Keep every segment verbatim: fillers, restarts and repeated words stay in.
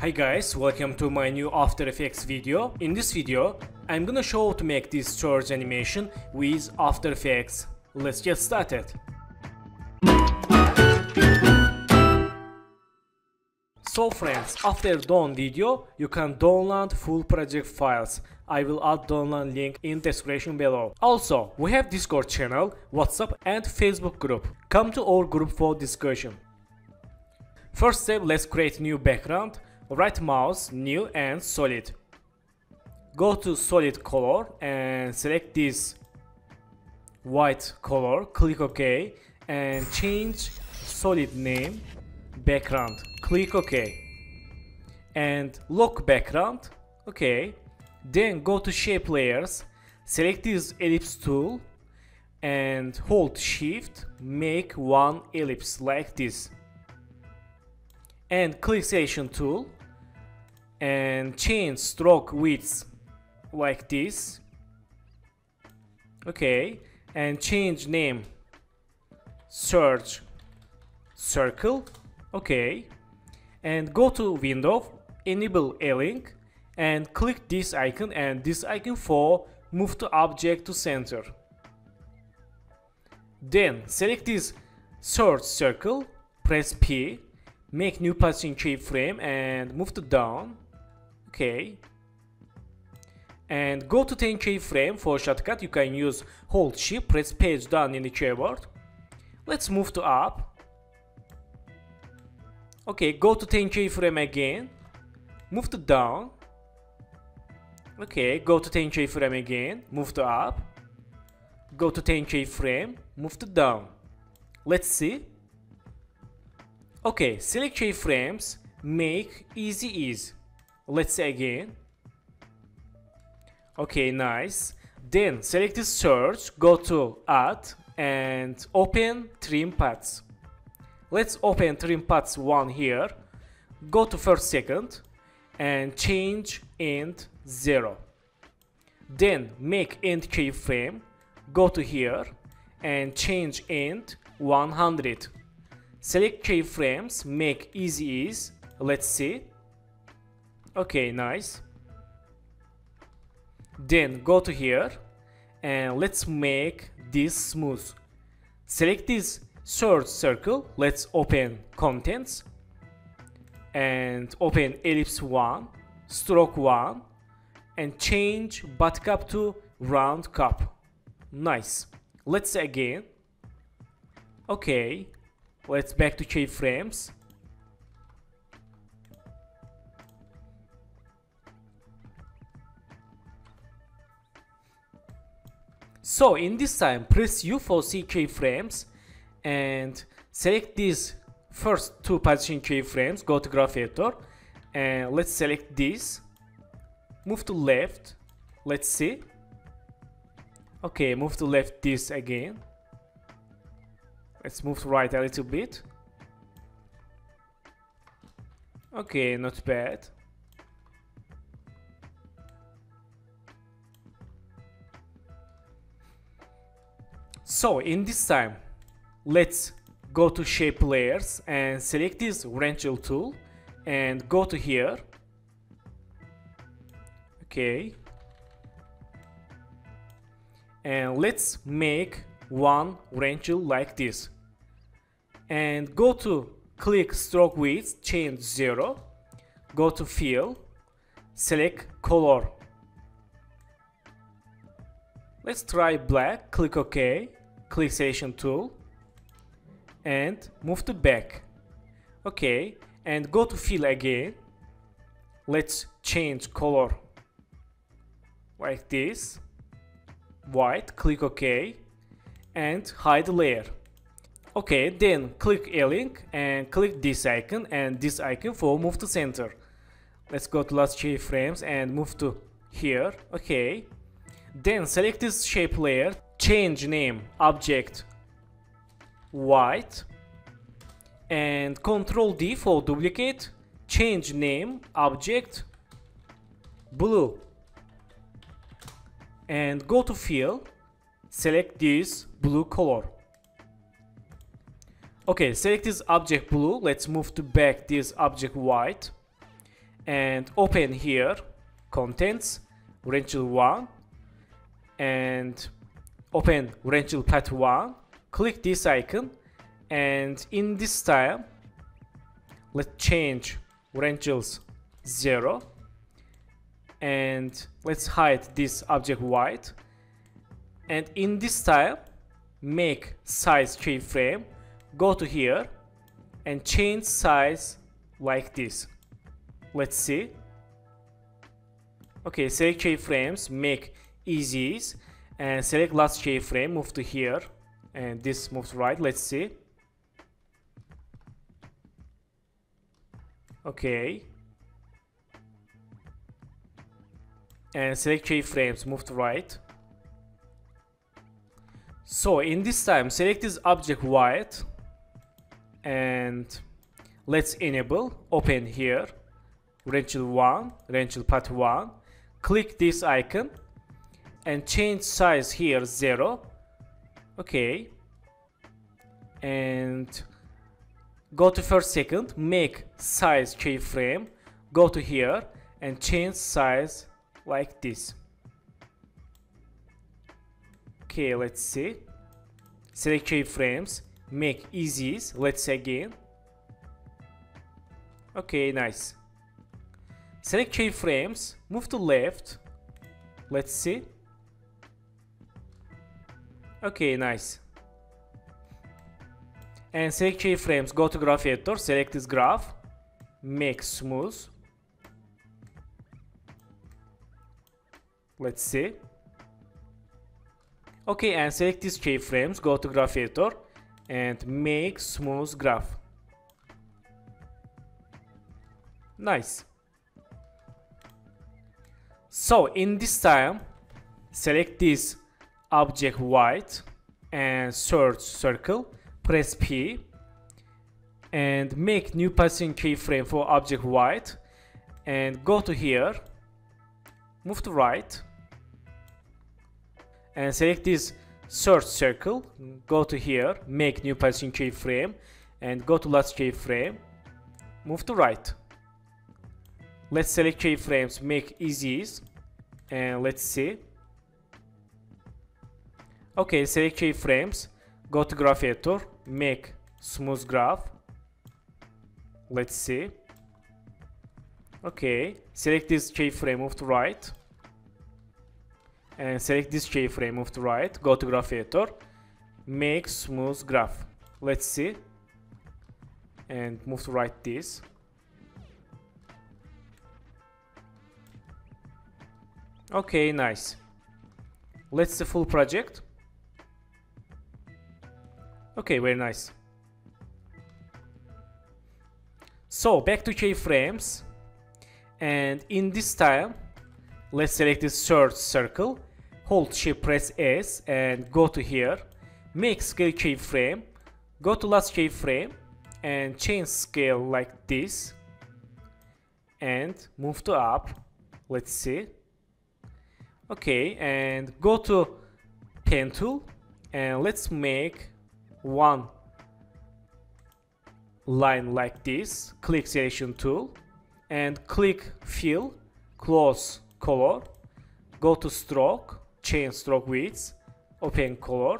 Hi guys, welcome to my new After Effects video. In this video, I'm gonna show how to make this search animation with After Effects. Let's get started. So friends, after done video, you can download full project files. I will add download link in description below. Also, we have Discord channel, WhatsApp and Facebook group. Come to our group for discussion. First step, let's create new background. Right mouse, new and solid. Go to solid color and select this white color, click OK and change solid name background, click OK and lock background, OK. Then go to shape layers, select this ellipse tool and hold shift, make one ellipse like this and click selection tool and change stroke width like this, okay, and change name search circle, okay, and go to window, enable a-link and click this icon and this icon for move to object to center, then select this search circle, press P, make new position keyframe and move to down, okay, and go to ten keyframe. For shortcut you can use hold shift, press page down in the keyboard. Let's move to up, okay, go to ten keyframe again, move to down, okay, go to ten keyframe again, move to up, go to ten keyframe, move to down. Let's see. Okay, select keyframes, make easy ease. Let's say again. Okay, nice. Then select the search, go to add and open trim paths. Let's open trim paths one here. Go to first second and change end zero. Then make end keyframe, go to here and change end one hundred. Select keyframes, make easy ease, let's see. Okay, nice. Then go to here and let's make this smooth. Select this search circle, let's open contents and open ellipse one, stroke one and change butt cup to round cup. Nice. Let's see again. Okay. Let's back to keyframes. So in this time press U for C keyframes and select these first two position keyframes, go to graph editor and let's select this, move to left, let's see. Okay, move to left this again. Let's move to right a little bit. Okay, not bad. So in this time, let's go to shape layers and select this wrenchel tool and go to here. Okay. And let's make one wrenchel like this and go to click stroke width, change zero, go to fill, select color, let's try black, click OK, click selection tool and move to back, okay, and go to fill again, let's change color like this, white, click OK and hide layer. Okay, then click a link and click this icon and this icon for move to center. Let's go to last keyframes and move to here. Okay, then select this shape layer, change name object white and control D for duplicate, change name object blue and go to fill, select this blue color. Okay, select this object blue, let's move to back this object white and open here contents rental one and open rental path one. Click this icon, and in this style let's change rentals zero, and let's hide this object white, and in this style make size keyframe, go to here and change size like this. Let's see. Okay, select keyframes, make easy, and select last keyframe, move to here, and this moves right. Let's see. Okay, and select keyframes, moved right. So in this time select this object white and let's enable, open here rental one, rental path one, click this icon and change size here zero. Okay, and go to first second, make size keyframe, go to here and change size like this. Okay, let's see. Select keyframes, make easy, let's see again. Okay, nice. Select keyframes, move to left, let's see. Okay, nice. And select keyframes, go to graph editor, select this graph, make smooth. Let's see. Okay, and select these keyframes, go to graph editor and make smooth graph. Nice. So in this time select this object white and search circle, press P and make new passing keyframe for object white and go to here, move to right and select this search circle, go to here, make new passing keyframe and go to last keyframe, move to right. Let's select keyframes, make easy and let's see. Okay, select keyframes, go to graph editor, make smooth graph, let's see. Okay, select this keyframe, move to right and select this keyframe, move to right, go to graph editor, make smooth graph, let's see, and move to right this. Okay, nice. Let's see full project. Okay, very nice. So back to keyframes, and in this time let's select this search circle, hold shift press S and go to here, make scale keyframe, go to last keyframe and change scale like this and move to up, let's see. Okay, and go to pen tool and let's make one line like this, click selection tool and click fill, close color, go to stroke, change stroke width, open color,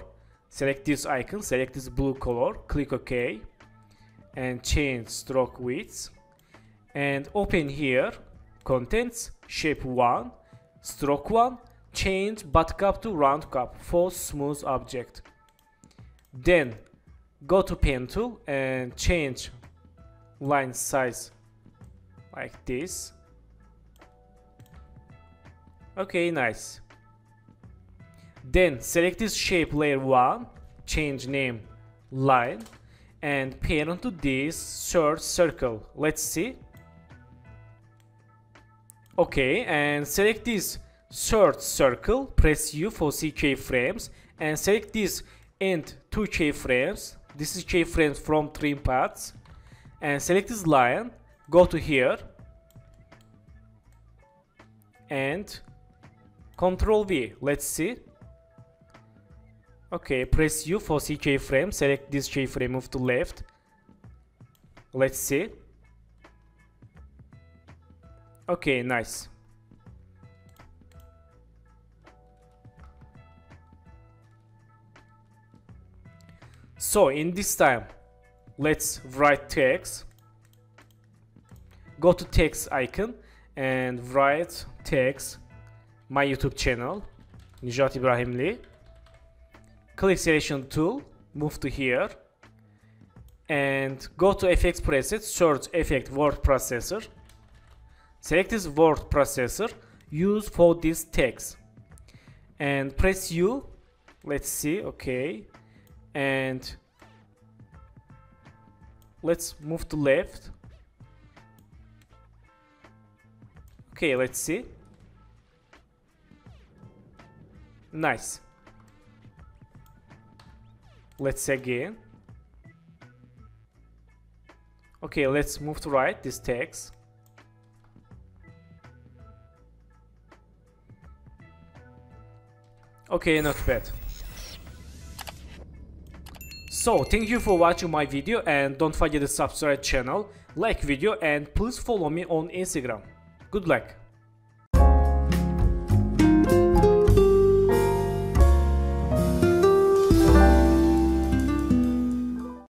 select this icon, select this blue color, click OK and change stroke width and open here contents, shape one, stroke one, change butt cap to round cap for smooth object. Then go to pen tool and change line size like this. Okay, nice. Then select this shape layer one, change name line and parent to this search circle. Let's see. Okay, and select this search circle, press U for C keyframes and select this end two keyframes, this is keyframes from trim paths and select this line, go to here and Control V, let's see. Okay, press U for C keyframe, select this keyframe, move to left, let's see. Okay, nice. So in this time, let's write text. Go to text icon and write text, my YouTube channel, Nijat Ibrahimli. Click selection tool, move to here, and go to effects preset, search effect word processor. Select this word processor, use for this text. And press U, let's see, okay. And let's move to left. Okay, let's see. Nice. Let's again. Okay, let's move to right this text. Okay, not bad. So thank you for watching my video, and don't forget to subscribe channel, like video, and please follow me on Instagram. Good luck.